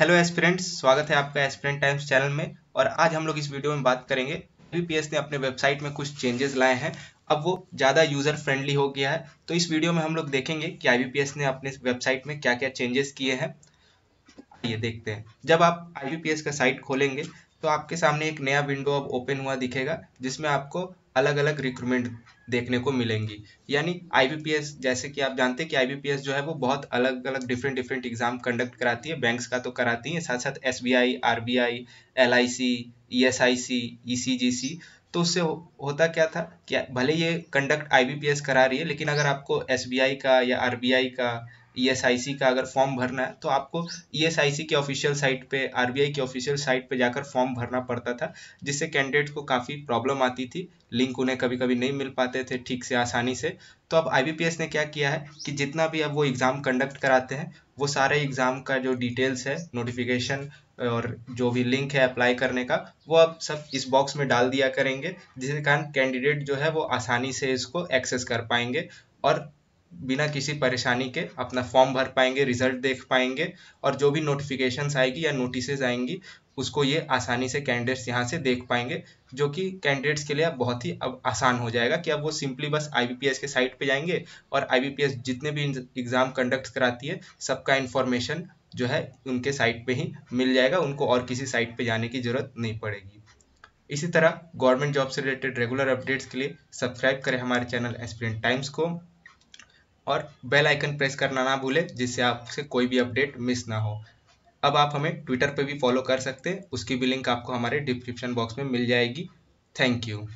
Hello aspirants, स्वागत है आपका एस्पिरेंट टाइम्स चैनल में। और आज हम लोग इस वीडियो में बात करेंगे IBPS ने अपने वेबसाइट में कुछ चेंजेस लाए हैं, अब वो ज़्यादा यूज़र फ्रेंडली हो गया है। तो इस वीडियो में हम लोग देखेंगे कि IBPS ने अपने वेबसाइट में क्या क्या चेंजेस किए हैं, ये देखते हैं। जब आप IBPS का साइट खोलेंगे तो आपके सामने एक नया विंडो अब ओपन हुआ दिखेगा, जिसमें आपको अलग अलग रिक्रूटमेंट देखने को मिलेंगी। यानी IBPS, जैसे कि आप जानते हैं कि IBPS जो है वो बहुत अलग अलग डिफरेंट एग्ज़ाम कंडक्ट कराती है। बैंक्स का तो कराती है, साथ साथ SBI, RBI, LIC, ESIC, ECGC। तो उससे होता क्या था कि भले ये कंडक्ट IBPS करा रही है, लेकिन अगर आपको SBI का या RBI का, ESIC का अगर फॉर्म भरना है तो आपको ESIC के ऑफिशियल साइट पे, RBI के ऑफिशियल साइट पे जाकर फॉर्म भरना पड़ता था, जिससे कैंडिडेट को काफ़ी प्रॉब्लम आती थी। लिंक उन्हें कभी कभी नहीं मिल पाते थे ठीक से, आसानी से। तो अब IBPS ने क्या किया है कि जितना भी अब वो एग्ज़ाम कंडक्ट कराते हैं, वो सारे एग्ज़ाम का जो डिटेल्स है, नोटिफिकेशन और जो भी लिंक है अप्लाई करने का, वो अब सब इस बॉक्स में डाल दिया करेंगे, जिसके कारण कैंडिडेट जो है वो आसानी से इसको एक्सेस कर पाएंगे और बिना किसी परेशानी के अपना फॉर्म भर पाएंगे, रिजल्ट देख पाएंगे, और जो भी नोटिफिकेशंस आएगी या नोटिसेज आएंगी उसको ये आसानी से कैंडिडेट्स यहाँ से देख पाएंगे, जो कि कैंडिडेट्स के लिए अब बहुत ही अब आसान हो जाएगा कि अब वो सिंपली बस IBPS के साइट पे जाएंगे और IBPS जितने भी एग्ज़ाम कंडक्ट कराती है सबका इन्फॉर्मेशन जो है उनके साइट पे ही मिल जाएगा, उनको और किसी साइट पे जाने की ज़रूरत नहीं पड़ेगी। इसी तरह गवर्नमेंट जॉब से रिलेटेड रेगुलर अपडेट्स के लिए सब्सक्राइब करें हमारे चैनल एस्पिरेंट टाइम्स को, और बेल आइकन प्रेस करना ना भूलें, जिससे आपसे कोई भी अपडेट मिस ना हो। अब आप हमें ट्विटर पे भी फॉलो कर सकते हैं, उसकी भी लिंक आपको हमारे डिस्क्रिप्शन बॉक्स में मिल जाएगी। Thank you.